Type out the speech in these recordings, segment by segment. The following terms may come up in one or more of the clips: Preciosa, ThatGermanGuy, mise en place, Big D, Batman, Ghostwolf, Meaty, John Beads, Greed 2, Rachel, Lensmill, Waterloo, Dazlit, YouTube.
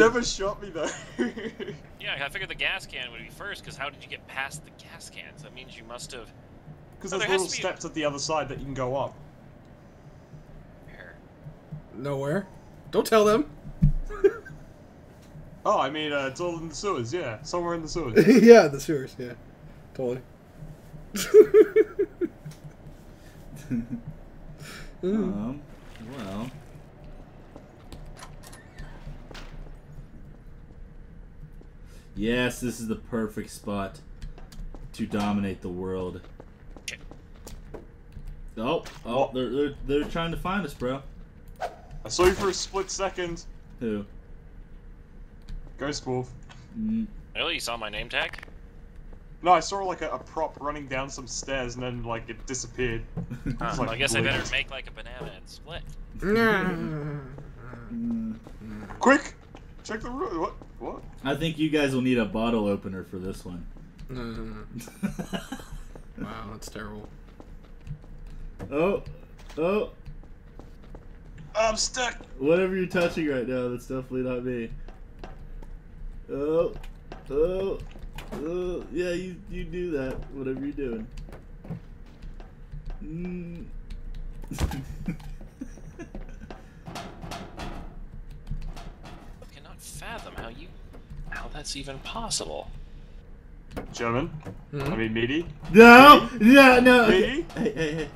never shot me though. Yeah, I figured the gas can would be first, because how did you get past the gas cans? That means you must have... Because there's little steps at the other side that you can go up. Where? Nowhere. Don't tell them. Oh, I mean, it's all in the sewers, yeah. Somewhere in the sewers. Yeah, the sewers, yeah. Totally. Well... Yes, this is the perfect spot to dominate the world. Oh, oh, they're trying to find us, bro. I saw you for a split second. Who? Ghostwolf. Really? You saw my name tag? No, I saw like a prop running down some stairs and then like it disappeared. Like, well, I guess I better make like a banana and split. Quick! Check the room. What? What? I think you guys will need a bottle opener for this one. Wow, that's terrible. Oh, oh. I'm stuck. Whatever you're touching right now, that's definitely not me. Oh, oh, oh. Yeah, you do that. Whatever you're doing. I cannot fathom how that's even possible. German? I mean, Meaty? No, Meaty? No, no. Meaty? Hey, hey,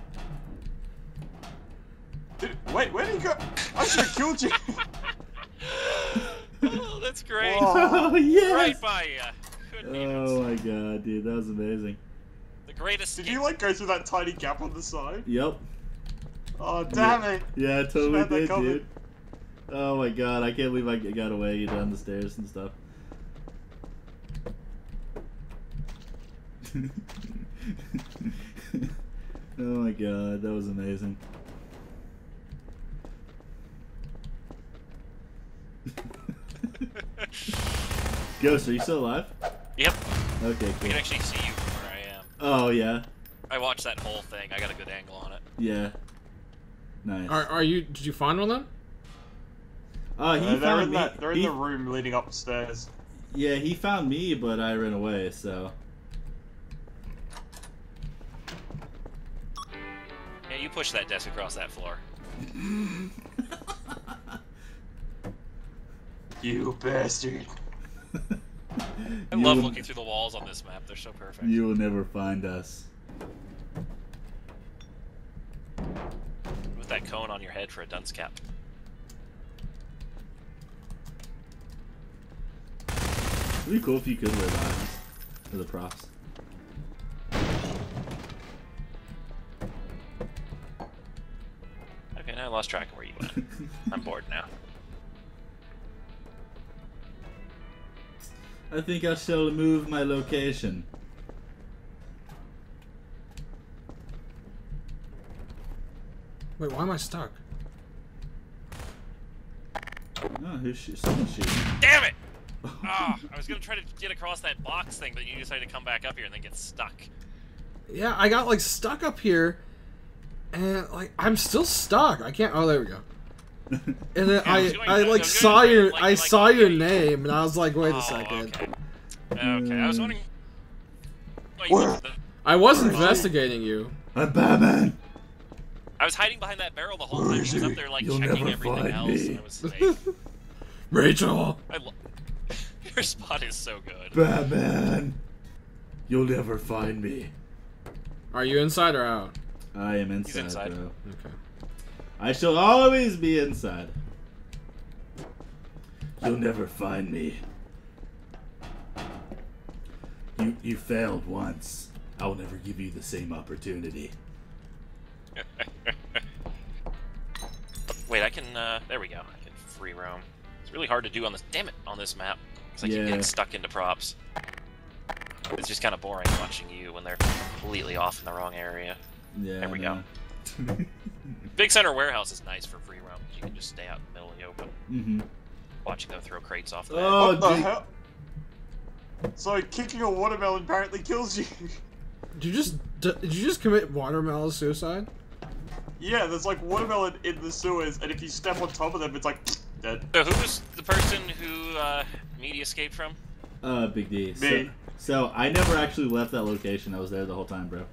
hey. Wait, where did he go? I should have killed you. Oh, that's great. Oh, yes. Right by you. Couldn't even my god, dude. That was amazing. The greatest. Did you, like, go through that tiny gap on the side? Yep. Oh, damn it. Yeah, I totally did, dude. Oh, my god. I can't believe I got away down the stairs and stuff. Oh, my god. That was amazing. Ghost, are you still alive? Yep. Okay, cool. I can actually see you from where I am. Oh, yeah. I watched that whole thing. I got a good angle on it. Yeah. Nice. Did you find one of them? They're in the room leading upstairs. Yeah, he found me, but I ran away, so... Yeah, you pushed that desk across that floor. You bastard. I love looking through the walls on this map. They're so perfect. You will never find us. With that cone on your head for a dunce cap. It would be cool if you could wear the eyes for the props. Okay, now I lost track of where you went. I'm bored now. I think I shall move my location. Wait, why am I stuck? Oh, who's shooting? Damn it! Ah, oh, I was gonna try to get across that box thing, but you decided to come back up here and then get stuck. Yeah, I got like stuck up here, and like I'm still stuck. I can't. Oh, there we go. And then yeah, I saw your name, and I was like, wait a second. Okay. Okay, I was wondering. I was investigating you. I'm Batman. I was hiding behind that barrel the whole time. She was up there like checking everything else, and I was safe. Rachel. Your spot is so good. Batman, you'll never find me. Are you inside or out? I am inside. He's inside. Bro. Okay. I shall always be inside. You'll never find me. You failed once. I will never give you the same opportunity. Wait, I can. There we go. I can free roam. It's really hard to do on this. Damn it, on this map. It's like you get stuck into props. It's just kind of boring watching you when they're completely off in the wrong area. Yeah. There we go. Big Center Warehouse is nice for free roam. You can just stay out in the middle of the open, watching them throw crates off the What the hell? So kicking a watermelon apparently kills you. Did you just commit watermelon suicide? Yeah, there's like watermelon in the sewers, and if you step on top of them, it's like dead. So who's the person who Meaty escaped from? Big D. Me. So I never actually left that location. I was there the whole time, bro.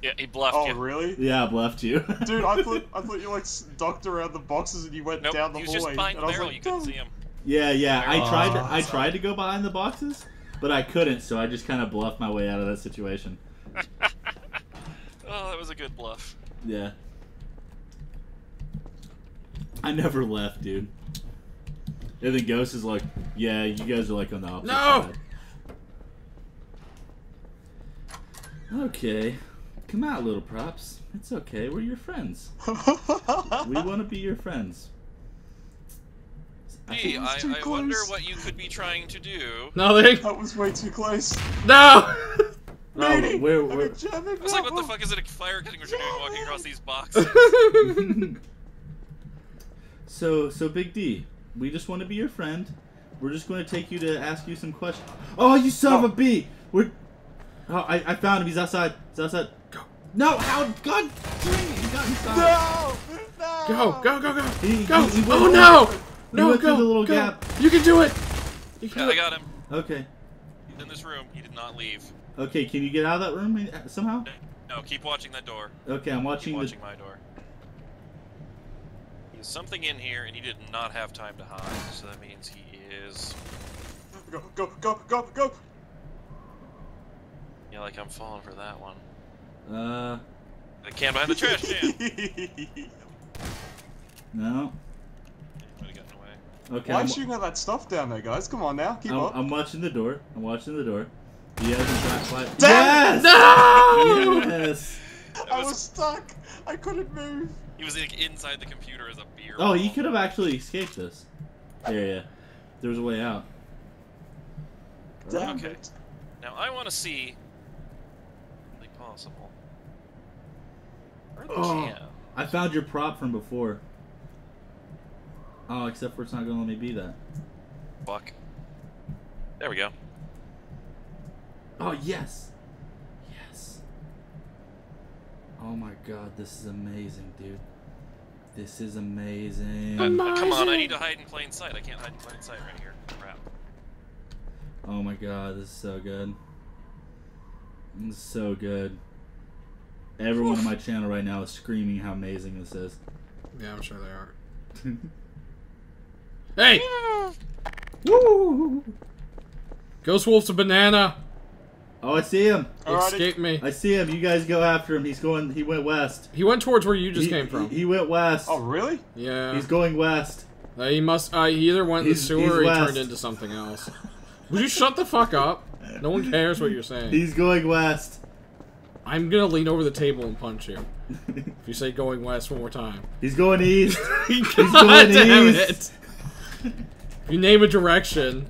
Yeah, he bluffed you. Oh, really? Yeah, I bluffed you. Dude, I thought you, like, ducked around the boxes and you went down the hallway. Nope, he was just behind the barrel. You couldn't see him. Yeah, yeah. I tried to go behind the boxes, but I couldn't, so I just kind of bluffed my way out of that situation. Oh, that was a good bluff. Yeah. I never left, dude. And then Ghost is like, yeah, you guys are, like, on the opposite side. Okay. Come out, little props. It's okay. We're your friends. We want to be your friends. Hey, I wonder what you could be trying to do. Nothing. That was way too close. No! Meaty, we're... I was like, what the fuck is it a fire getting what you're doing walking across these boxes? So Big D, we just want to be your friend. We're just going to take you to ask you some questions. Oh, you son of a bee! We're... Oh, I found him. He's outside. He's outside. Go. No! How? God dang it! He got inside. No! Go! Go! Go! Go! Go! Oh no! No! Go! The little gap. You can do it! You can do it. I got him. Okay. He's in this room. He did not leave. Okay, can you get out of that room somehow? No, keep watching that door. Okay, I'm watching. Keep watching my door. There's something in here, and he did not have time to hide. So that means he is. Go! Go! Go! Go! Go! Yeah, like I'm falling for that one. I can't behind the trash can. No. He might have gotten away. Okay. Why should you have that stuff down there, guys? Come on now, keep up. I'm watching the door. I'm watching the door. He has a flashlight. Yes! No! Yes. I was stuck. I couldn't move. He was like inside the computer as a beer. Oh, he could have actually escaped this. Yeah. There was a way out. Damn. Okay. Now I want to see. Possible. Oh, I found your prop from before. Oh, except for it's not gonna let me be that. Fuck. There we go. Oh yes, yes. Oh my god, this is amazing, dude. This is amazing. Come on, I need to hide in plain sight. I can't hide in plain sight right here. Crap. Oh my god, this is so good. This is so good. Everyone on my channel right now is screaming how amazing this is. Yeah, I'm sure they are. Hey! Yeah. Woo! Ghostwolf's a banana. Oh, I see him. Escape me. I see him. You guys go after him. He's going. He went west. He went towards where you just came from. He went west. Oh, really? Yeah. He's going west. He must. He either went in the sewer or he turned into something else. Would you shut the fuck up? No one cares what you're saying. He's going west. I'm gonna lean over the table and punch you. If you say going west one more time. He's going east. He's going east. If you name a direction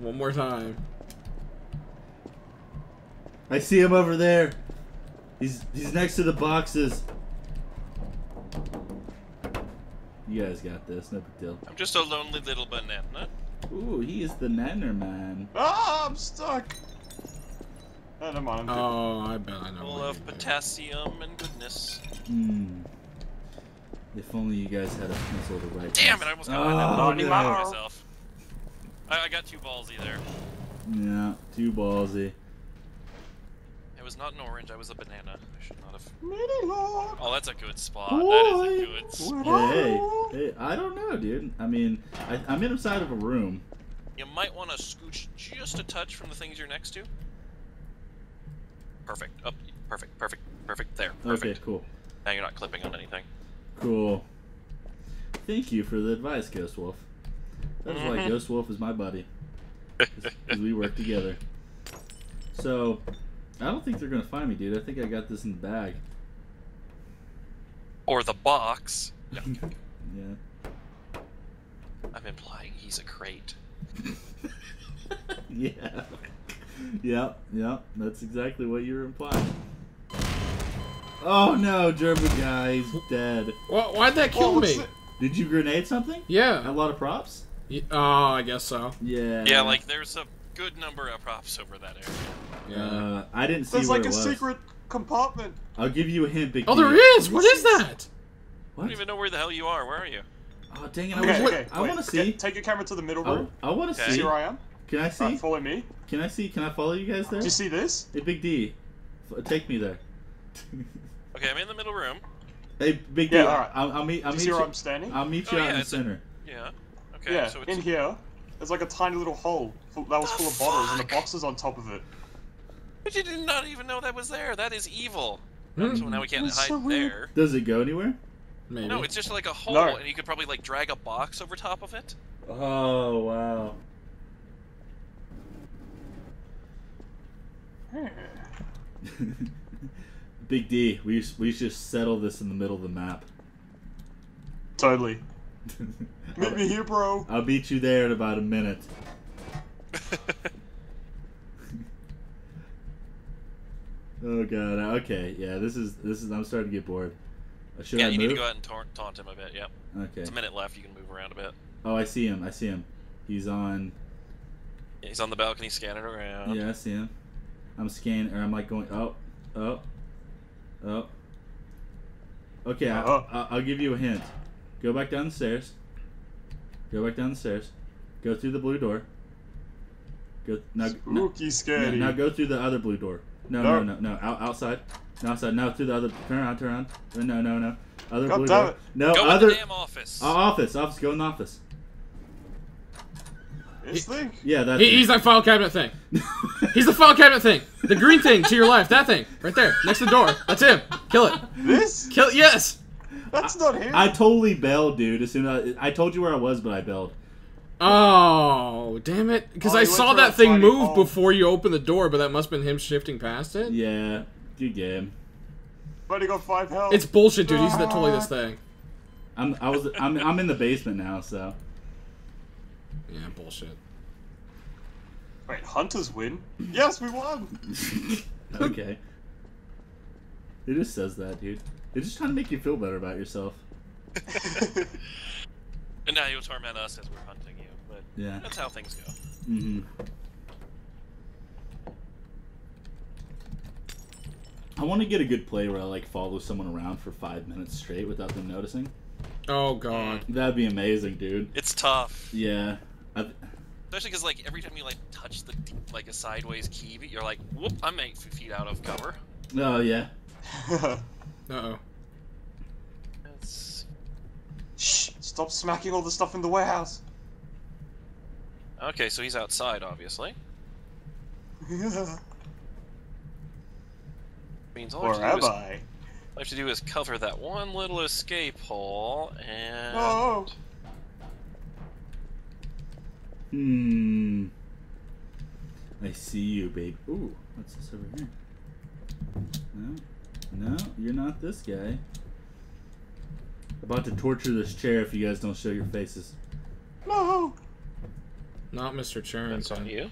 one more time. I see him over there. He's next to the boxes. You guys got this, no big deal. I'm just a lonely little banana. Ooh, he is the nanner man. Ah, I'm stuck. Oh, never mind. Oh, I bet I know. Full of potassium and goodness. Hmm. If only you guys had a pencil to write. Damn it! I almost got myself. I got too ballsy there. Yeah, too ballsy. It was not an orange. I was a banana. I should not have. Oh, that's a good spot. Boy. That is a good spot. Hey, I don't know, dude. I mean, I'm inside of a room. You might want to scooch just a touch from the things you're next to. Perfect. Up. Oh, perfect. There. Perfect. Okay, cool. Now you're not clipping on anything. Cool. Thank you for the advice, Ghostwolf. That's why Ghostwolf is my buddy. Because we work together. So, I don't think they're going to find me, dude. I think I got this in the bag. Or the box. No. Yeah. I'm implying he's a crate. Yeah. Yep. That's exactly what you were implying. Oh no, German guy, he's dead. Why'd that kill me? Did you grenade something? Yeah. A lot of props? Yeah, I guess so. Yeah. Yeah, like there's a good number of props over that area. Yeah. I didn't see where it was. There's like a secret compartment. I'll give you a hint, Big D. Oh, there is! What is that? What? I don't even know where the hell you are. Where are you? Oh, dang it. I want to see. Take your camera to the middle room. I want to see. See where I am? Can I see? Follow me. Can I see? Can I follow you guys there? Do you see this? Hey, Big D. Take me there. Okay, I'm in the middle room. Hey, Big D. Yeah, all right. I'll meet you. Do you see where I'm standing? I'll meet you out in the center. Yeah. Okay. Yeah, so it's in here. There's like a tiny little hole that was full of bottles and the boxes on top of it. But you did not even know that was there. That is evil. So now we can't hide there. Does it go anywhere? Maybe. No, it's just like a hole, and you could probably like drag a box over top of it. Oh wow. Big D, we should just settle this in the middle of the map. Totally. Meet me here, bro. I'll beat you there in about a minute. Oh god. Okay. Yeah. This is. I'm starting to get bored. Should I move? Yeah, you need to go out and taunt him a bit. Yep. Okay. It's a minute left. You can move around a bit. Oh, I see him. I see him. He's on. Yeah, he's on the balcony scanning around. Yeah, I see him. I'm scanning, or I'm like going. Oh. Okay. I'll give you a hint. Go back down the stairs. Go through the blue door. Spooky scary. Now go through the other blue door. No. Outside. Outside. No, through the other. Turn around. No. Other blue door. No, other. Go in the damn office. Office. Go in the office. This thing? Yeah, that thing. He's that file cabinet thing. He's the file cabinet thing. The green thing to your left. That thing. Right there. Next to the door. That's him. Kill it. This? Kill it. Yes. That's not him. I totally bailed, dude. As soon as I told you where I was, but I bailed. Oh, damn it. Because I saw that thing move before you opened the door, but that must have been him shifting past it? Yeah, good game. But he got 5 health. It's bullshit, dude. He's totally this thing. I'm in the basement now, so. Yeah, bullshit. Wait, hunters win? Yes, we won! Okay. It just says that, dude. They're just trying to make you feel better about yourself. And now you'll torment us as we're hunting you, but yeah. That's how things go. Mm-hmm. I want to get a good play where I like follow someone around for 5 minutes straight without them noticing. Oh god, that'd be amazing, dude. It's tough. Yeah. Especially because like every time you like touch the like a sideways key, you're like, whoop, I'm 8 feet out of cover. Oh yeah. Uh-oh. Shh! Stop smacking all the stuff in the warehouse! Okay, so he's outside, obviously. Yeah. Means all I have to do is, all I have to do is cover that one little escape hole, and... Oh! Hmm... I see you, babe. Ooh, what's this over here? No, you're not this guy. About to torture this chair if you guys don't show your faces. No! Not Mr. Churn. That's on you.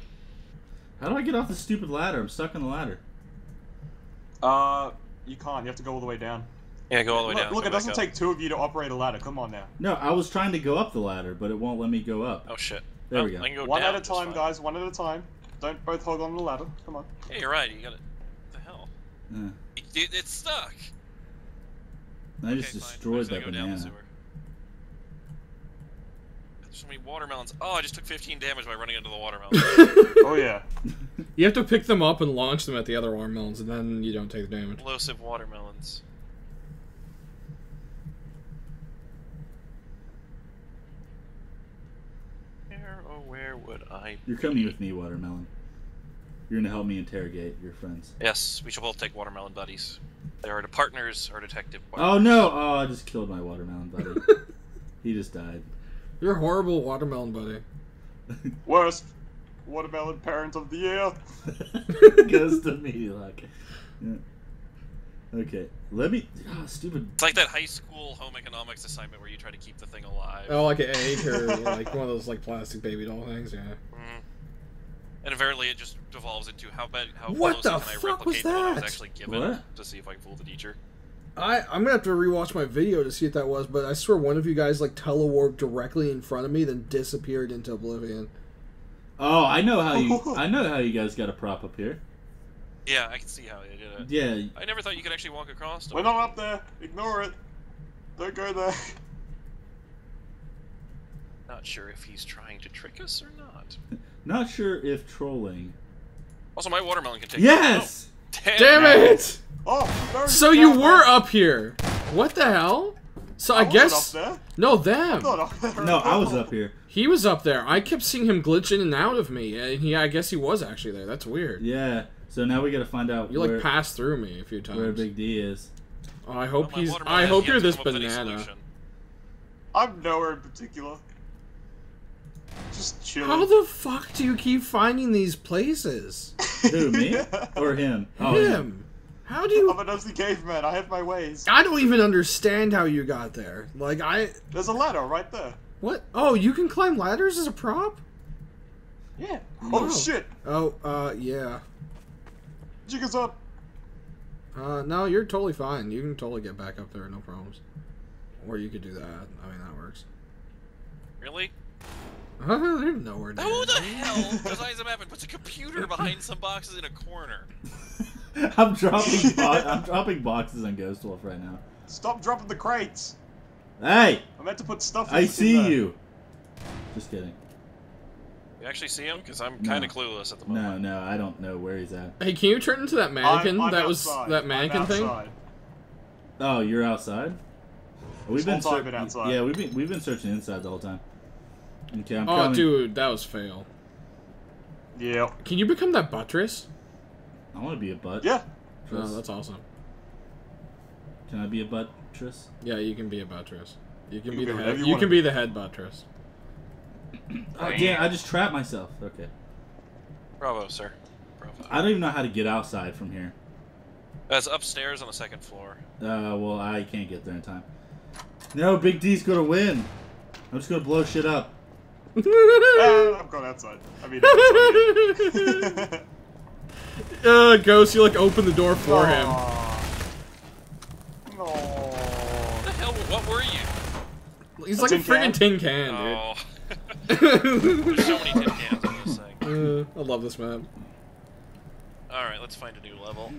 How do I get off the stupid ladder? I'm stuck on the ladder. You can't. You have to go all the way down. Yeah, go all the way down. Look, it doesn't take 2 of you to operate a ladder. Come on now. No, I was trying to go up the ladder, but it won't let me go up. Oh, shit. There we go. I can go one down, at a time, guys. One at a time. Don't both hold on to the ladder. Come on. Yeah, you're right. You got it. What the hell? Yeah. It's stuck. I just destroyed that banana. There's so many watermelons. Oh, I just took 15 damage by running into the watermelon. Oh, yeah. You have to pick them up and launch them at the other watermelons, and then you don't take the damage. Explosive watermelons. Where would I be? You're coming with me, watermelon. You're going to help me interrogate your friends. Yes, we should both take watermelon buddies. They are the partners or detective partners. Oh, no! Oh, I just killed my watermelon buddy. He just died. You're a horrible watermelon buddy. Worst watermelon parent of the year. Goes to me like... Yeah. Okay, let me... Oh, stupid... It's like that high school home economics assignment where you try to keep the thing alive. Oh, like an egg or like one of those like plastic baby doll things, yeah. Mm-hmm. And apparently it just devolves into how what the fuck can I replicate was that? What I was actually given to see if I can fool the teacher. I'm gonna have to rewatch my video to see if that was, but I swear one of you guys like telewarped directly in front of me, then disappeared into oblivion. Oh, I know how you guys got a prop up here. Yeah, I can see how they did it. Yeah, I never thought you could actually walk across. We're not up there. Ignore it. Don't go there. Not sure if he's trying to trick us or not. Not sure if trolling. Also, my watermelon can take. Yes! Oh, damn it! Oh, so you were up here. What the hell? So I guess up there. No, them. No, I was up here. He was up there. I kept seeing him glitch in and out of me, and he, I guess he was actually there. That's weird. Yeah. So now we gotta find out. You like passed through me a few times. Where Big D is. Oh, I hope he's. I hope you're this banana. I'm nowhere in particular. Just chilling. How the fuck do you keep finding these places? Who, me or him? Oh, him. How do you? I'm a nosy caveman. I have my ways. I don't even understand how you got there. Like I. There's a ladder right there. What? Oh, you can climb ladders as a prop? Yeah. Oh shit. Oh, yeah. Jiggas up. No, you're totally fine. You can totally get back up there, no problems. Or you could do that. I mean, that works. Really? There's nowhere near. Who the hell designs a map and puts a computer behind some boxes in a corner? I'm dropping boxes on Ghostwolf right now. Stop dropping the crates! Hey! I meant to put stuff in. I see you! Just kidding. You actually see him? Because I'm kind of clueless at the moment. No, I don't know where he's at. Hey, can you turn into that mannequin? That mannequin thing? Oh, you're outside? We've been outside. Yeah, we've been searching inside the whole time. Okay, I'm coming. Dude, that was fail. Yeah. Can you become that buttress? I want to be a butt. Yeah. Oh, that's awesome. Can I be a buttress? Yeah, you can be a buttress. You can be the head buttress. Oh, damn, I just trapped myself. Okay. Bravo, sir. Bravo. I don't even know how to get outside from here. That's upstairs on the second floor. Well, I can't get there in time. No, Big D's gonna win. I'm just gonna blow shit up. I'm going outside. I mean, outside. Ghost, you like open the door for him. No. What the hell? What were you? He's like a friggin' tin can, dude. Oh. There's so many tin cans on this thing. I love this map. Alright, let's find a new level.